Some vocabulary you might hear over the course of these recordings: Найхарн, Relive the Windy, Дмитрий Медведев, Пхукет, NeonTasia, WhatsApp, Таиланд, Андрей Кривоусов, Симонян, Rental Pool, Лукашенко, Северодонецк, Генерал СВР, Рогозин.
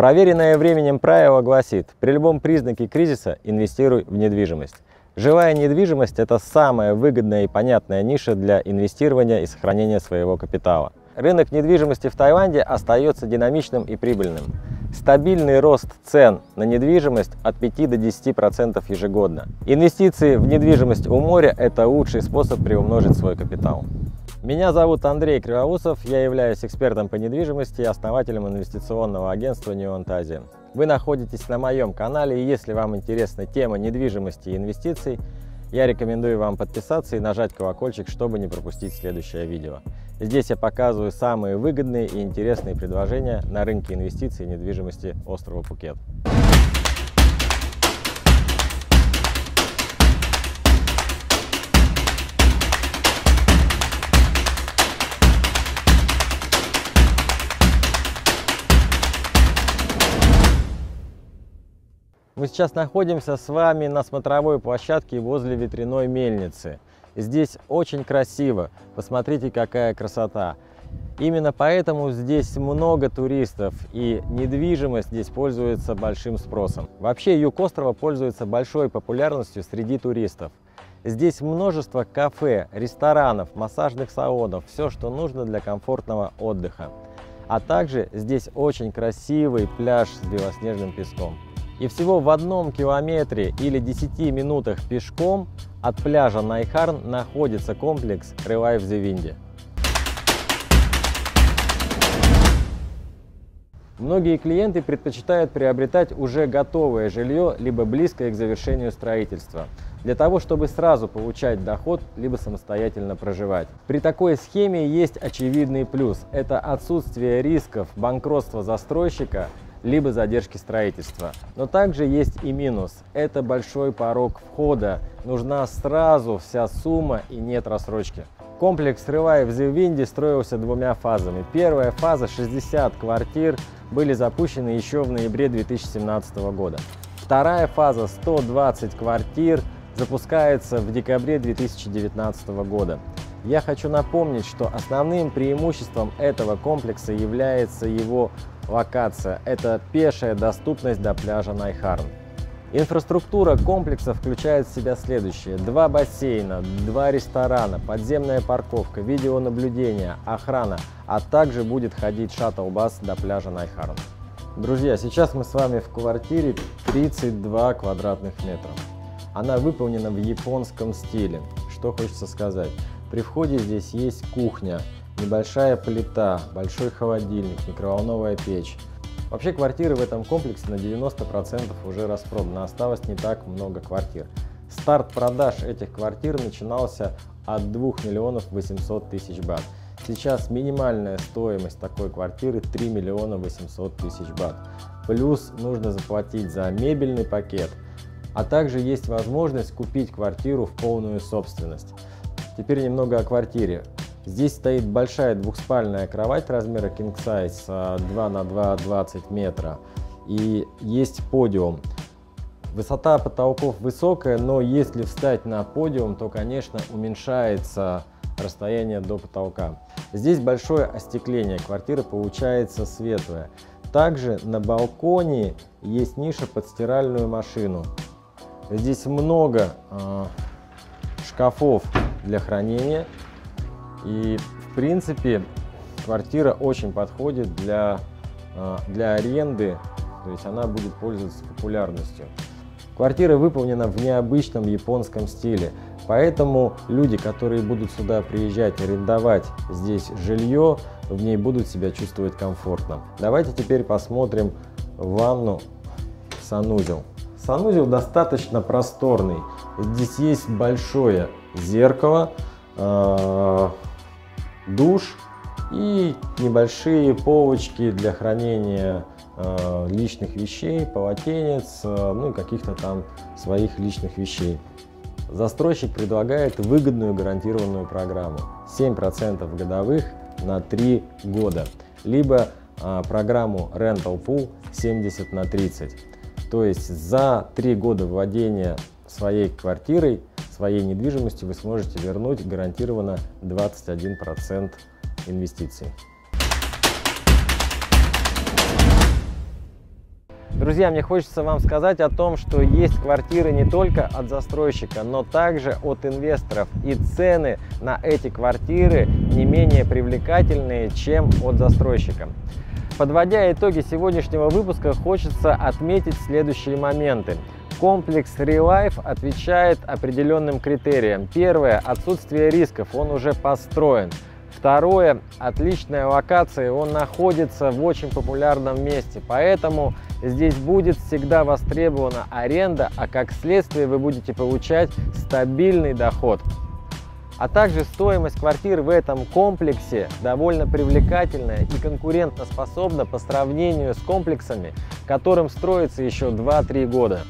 Проверенное временем правило гласит: при любом признаке кризиса инвестируй в недвижимость. Жилая недвижимость – это самая выгодная и понятная ниша для инвестирования и сохранения своего капитала. Рынок недвижимости в Таиланде остается динамичным и прибыльным. Стабильный рост цен на недвижимость от 5 до 10% ежегодно. Инвестиции в недвижимость у моря – это лучший способ приумножить свой капитал. Меня зовут Андрей Кривоусов, я являюсь экспертом по недвижимости и основателем инвестиционного агентства NeonTasia. Вы находитесь на моем канале, и если вам интересна тема недвижимости и инвестиций, я рекомендую вам подписаться и нажать колокольчик, чтобы не пропустить следующее видео. Здесь я показываю самые выгодные и интересные предложения на рынке инвестиций и недвижимости острова Пхукет. Мы сейчас находимся с вами на смотровой площадке возле ветряной мельницы. Здесь очень красиво, посмотрите, какая красота. Именно поэтому здесь много туристов, и недвижимость здесь пользуется большим спросом. Вообще юг острова пользуется большой популярностью среди туристов. Здесь множество кафе, ресторанов, массажных салонов, все, что нужно для комфортного отдыха. А также здесь очень красивый пляж с белоснежным песком. И всего в 1 километре или 10 минутах пешком от пляжа Найхарн находится комплекс Relive the Windy. Многие клиенты предпочитают приобретать уже готовое жилье, либо близкое к завершению строительства, для того, чтобы сразу получать доход, либо самостоятельно проживать. При такой схеме есть очевидный плюс – это отсутствие рисков банкротства застройщика, либо задержки строительства. Но также есть и минус – это большой порог входа, нужна сразу вся сумма и нет рассрочки. Комплекс Relive the Windy строился двумя фазами. Первая фаза, 60 квартир, были запущены еще в ноябре 2017 года. Вторая фаза, 120 квартир, запускается в декабре 2019 года. Я хочу напомнить, что основным преимуществом этого комплекса является его локация – это пешая доступность до пляжа Найхарн. Инфраструктура комплекса включает в себя следующее: 2 бассейна, 2 ресторана, подземная парковка, видеонаблюдение, охрана, а также будет ходить шаттл-бас до пляжа Найхарн. Друзья, сейчас мы с вами в квартире 32 квадратных метра. Она выполнена в японском стиле. Что хочется сказать? При входе здесь есть кухня, небольшая плита, большой холодильник, микроволновая печь. Вообще квартиры в этом комплексе на 90% уже распроданы, осталось не так много квартир. Старт продаж этих квартир начинался от 2 800 000 бат. Сейчас минимальная стоимость такой квартиры 3 800 000 бат. Плюс нужно заплатить за мебельный пакет, а также есть возможность купить квартиру в полную собственность. Теперь немного о квартире. Здесь стоит большая двухспальная кровать размера king size 2 на 2,20 метра и есть подиум. Высота потолков высокая, но если встать на подиум, то, конечно, уменьшается расстояние до потолка. Здесь большое остекление, квартира получается светлая. Также на балконе есть ниша под стиральную машину. Здесь много шкафов для хранения. И в принципе квартира очень подходит для аренды, то есть она будет пользоваться популярностью. Квартира выполнена в необычном японском стиле, поэтому люди, которые будут сюда приезжать, арендовать здесь жилье, в ней будут себя чувствовать комфортно. Давайте теперь посмотрим ванну, санузел. Санузел достаточно просторный, здесь есть большое зеркало, душ и небольшие полочки для хранения личных вещей, полотенец, ну и каких-то там своих личных вещей. Застройщик предлагает выгодную гарантированную программу 7% годовых на 3 года, либо программу Rental Pool 70 на 30. То есть за 3 года владения своей квартирой, своей недвижимости вы сможете вернуть гарантированно 21% инвестиций. Друзья, мне хочется вам сказать о том, что есть квартиры не только от застройщика, но также от инвесторов. И цены на эти квартиры не менее привлекательные, чем от застройщика. Подводя итоги сегодняшнего выпуска, хочется отметить следующие моменты. Комплекс Relive отвечает определенным критериям. Первое – отсутствие рисков, он уже построен. Второе – отличная локация, он находится в очень популярном месте, поэтому здесь будет всегда востребована аренда, а как следствие вы будете получать стабильный доход. А также стоимость квартир в этом комплексе довольно привлекательная и конкурентоспособна по сравнению с комплексами, которым строится еще 2-3 года.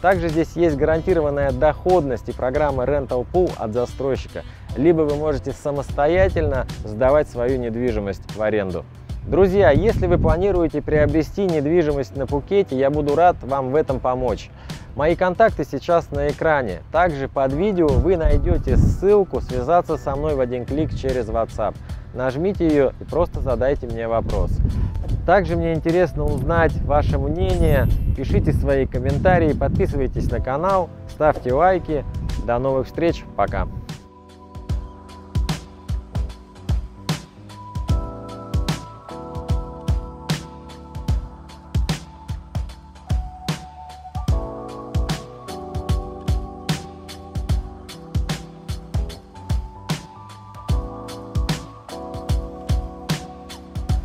Также здесь есть гарантированная доходность и программа Rental Pool от застройщика, либо вы можете самостоятельно сдавать свою недвижимость в аренду. Друзья, если вы планируете приобрести недвижимость на Пхукете, я буду рад вам в этом помочь. Мои контакты сейчас на экране. Также под видео вы найдете ссылку «Связаться со мной в один клик через WhatsApp». Нажмите ее и просто задайте мне вопрос. Также мне интересно узнать ваше мнение. Пишите свои комментарии, подписывайтесь на канал, ставьте лайки. До новых встреч, пока!